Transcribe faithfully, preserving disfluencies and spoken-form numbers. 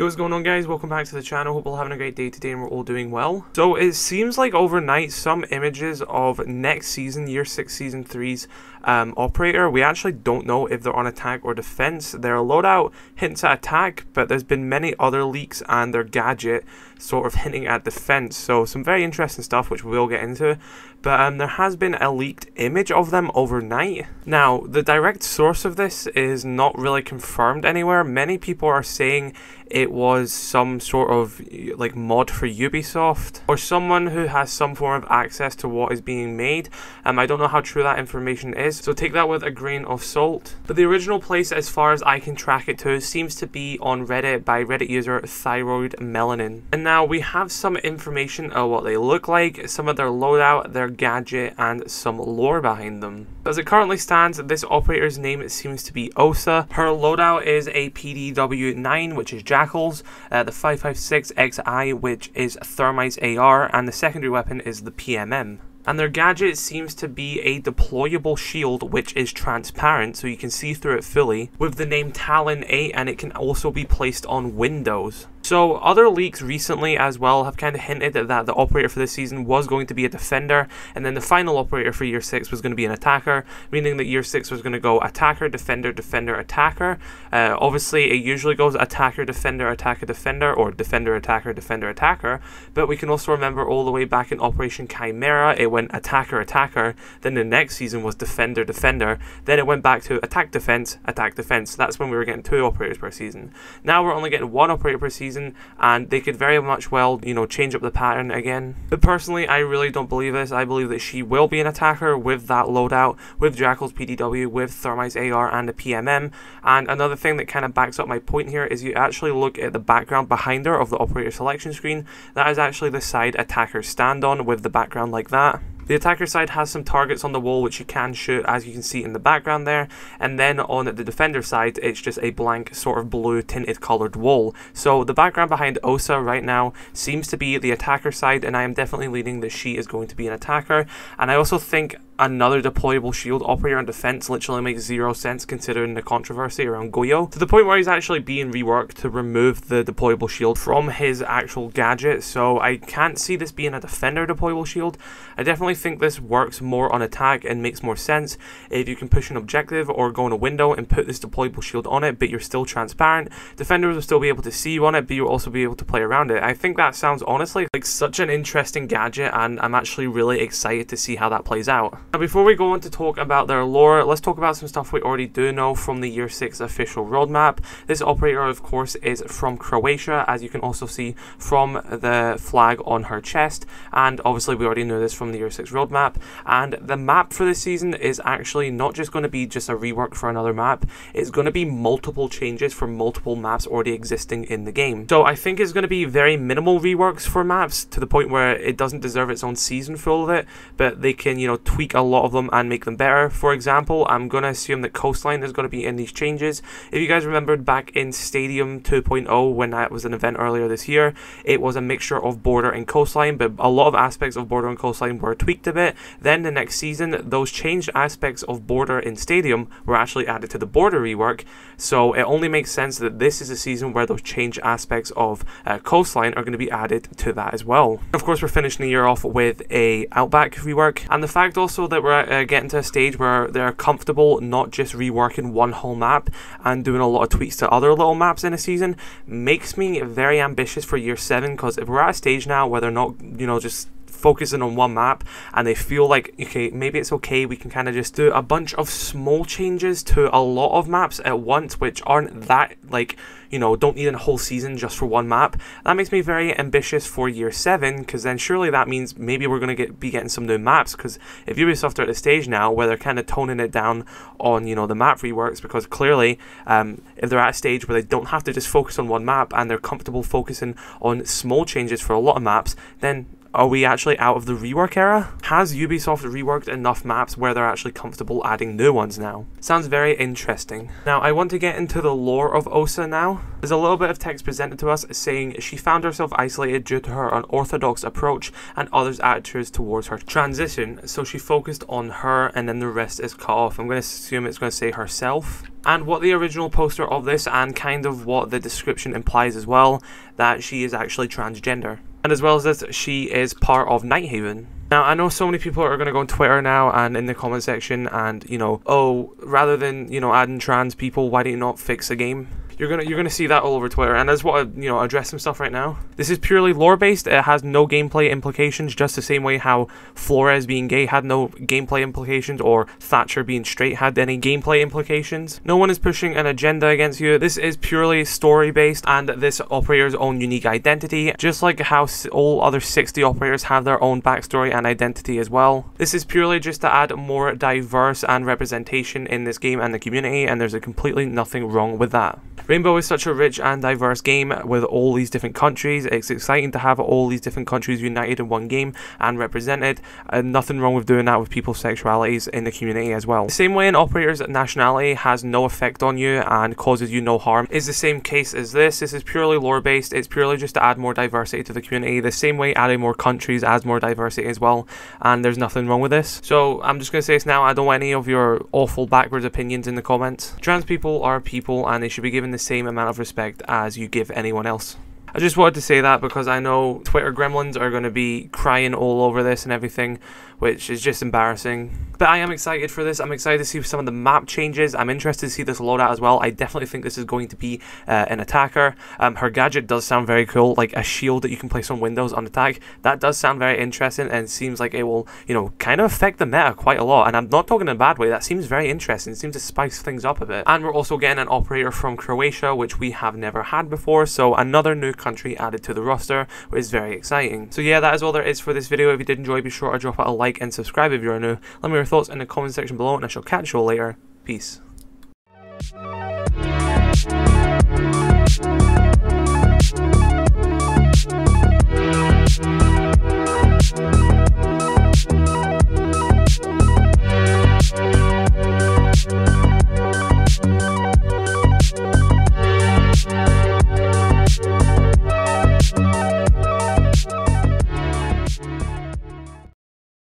Yo, what's going on, guys? Welcome back to the channel. Hope you're having a great day today and we're all doing well. So it seems like overnight some images of next season, year six season three's um, operator, we actually don't know if they're on attack or defense. Their loadout hints at attack, but there's been many other leaks and their gadget sort of hinting at defense. So some very interesting stuff which we'll get into. But um, there has been a leaked image of them overnight. Now, the direct source of this is not really confirmed anywhere. Many people are saying it was some sort of like mod for Ubisoft or someone who has some form of access to what is being made. Um, I don't know how true that information is, so take that with a grain of salt. But the original place, as far as I can track it to, seems to be on Reddit by Reddit user Thyroid Melanin. And now we have some information of what they look like, some of their loadout, their gadget, and some lore behind them. As it currently stands, this operator's name seems to be Osa. Her loadout is a P D W nine, which is jackals, uh, the five five six X I, which is Thermite's A R, and the secondary weapon is the P M M. And their gadget seems to be a deployable shield which is transparent, so you can see through it fully, with the name Talon A, and it can also be placed on windows. So other leaks recently as well have kind of hinted that the operator for this season was going to be a defender, and then the final operator for year six was going to be an attacker, meaning that year six was going to go attacker, defender, defender, attacker. Uh, obviously it usually goes attacker, defender, attacker, defender, or defender, attacker, defender, attacker, but we can also remember all the way back in Operation Chimera it went attacker, attacker, then the next season was defender, defender, then it went back to attack, defense, attack, defense. That's when we were getting two operators per season. Now we're only getting one operator per season, and they could very much, well, you know, change up the pattern again. But personally, I really don't believe this. I believe that she will be an attacker with that loadout, with Jackal's P D W, with Thermite's A R, and the P M M. And another thing that kind of backs up my point here is you actually look at the background behind her of the operator selection screen. That is actually the side attackers stand on, with the background like that. The attacker side has some targets on the wall which you can shoot, as you can see in the background there, and then on the defender side it's just a blank sort of blue tinted coloured wall. So the background behind Osa right now seems to be the attacker side, and I am definitely leaning that she is going to be an attacker. And I also think another deployable shield operator on defense literally makes zero sense considering the controversy around Goyo, to the point where he's actually being reworked to remove the deployable shield from his actual gadget. So I can't see this being a defender deployable shield. I definitely think this works more on attack and makes more sense if you can push an objective or go in a window and put this deployable shield on it, but you're still transparent. Defenders will still be able to see you on it, but you'll also be able to play around it. I think that sounds honestly like such an interesting gadget, and I'm actually really excited to see how that plays out. Now, before we go on to talk about their lore, let's talk about some stuff we already do know from the year six official roadmap. This operator, of course, is from Croatia, as you can also see from the flag on her chest, and obviously we already knew this from the year six roadmap. And the map for this season is actually not just going to be just a rework for another map, it's going to be multiple changes for multiple maps already existing in the game. So I think it's going to be very minimal reworks for maps, to the point where it doesn't deserve its own season full of it, but they can, you know, tweak a lot of them and make them better. For example, I'm going to assume that coastline is going to be in these changes. If you guys remembered back in Stadium two point oh, when that was an event earlier this year, it was a mixture of border and coastline, but a lot of aspects of border and coastline were tweaked a bit. Then the next season, those changed aspects of border and stadium were actually added to the border rework, so it only makes sense that this is a season where those changed aspects of uh, coastline are going to be added to that as well. Of course, we're finishing the year off with a outback rework, and the fact also that we're uh, getting to a stage where they're comfortable not just reworking one whole map and doing a lot of tweaks to other little maps in a season makes me very ambitious for year seven, because if we're at a stage now where they're not, you know, just focusing on one map and they feel like, okay, maybe it's okay, we can kind of just do a bunch of small changes to a lot of maps at once, which aren't that, like, you know, don't need a whole season just for one map. That makes me very ambitious for year seven, because then surely that means maybe we're going to get be getting some new maps, because if Ubisoft are at a stage now where they're kind of toning it down on, you know, the map reworks, because clearly um, if they're at a stage where they don't have to just focus on one map and they're comfortable focusing on small changes for a lot of maps, then Are we actually out of the rework era? Has Ubisoft reworked enough maps where they're actually comfortable adding new ones now? Sounds very interesting. Now, I want to get into the lore of Osa now. There's a little bit of text presented to us saying she found herself isolated due to her unorthodox approach and others' attitudes towards her transition, so she focused on her and then the rest is cut off. I'm going to assume it's going to say herself. And what the original poster of this and kind of what the description implies as well, that she is actually transgender. And as well as this, she is part of Nighthaven. Now, I know so many people are going to go on Twitter now and in the comment section and, you know, oh, rather than, you know, adding trans people, why do you not fix the game? You're gonna you're gonna see that all over Twitter, and I just want to, you know, address some stuff right now. This is purely lore based. It has no gameplay implications, just the same way how Flores being gay had no gameplay implications or Thatcher being straight had any gameplay implications. No one is pushing an agenda against you. This is purely story based, and this operator's own unique identity, just like how all other sixty operators have their own backstory and identity as well. This is purely just to add more diverse and representation in this game and the community, and there's a completely nothing wrong with that. Rainbow is such a rich and diverse game with all these different countries. It's exciting to have all these different countries united in one game and represented, and nothing wrong with doing that with people's sexualities in the community as well. The same way an operator's nationality has no effect on you and causes you no harm is the same case as this. This is purely lore based. It's purely just to add more diversity to the community, the same way adding more countries adds more diversity as well, and there's nothing wrong with this. So I'm just going to say this now, I don't want any of your awful backwards opinions in the comments. Trans people are people and they should be given the same amount of respect as you give anyone else. I just wanted to say that because I know Twitter gremlins are going to be crying all over this and everything, which is just embarrassing. But I am excited for this. I'm excited to see some of the map changes. I'm interested to see this loadout as well. I definitely think this is going to be uh, an attacker. Um, her gadget does sound very cool, like a shield that you can place on windows on attack. That does sound very interesting and seems like it will, you know, kind of affect the meta quite a lot. And I'm not talking in a bad way. That seems very interesting. It seems to spice things up a bit. And we're also getting an operator from Croatia, which we have never had before. So another new country added to the roster, which is very exciting. So yeah, that is all there is for this video. If you did enjoy, be sure to drop out a like and subscribe if you are new. Let me know your thoughts in the comment section below, and I shall catch you all later. Peace.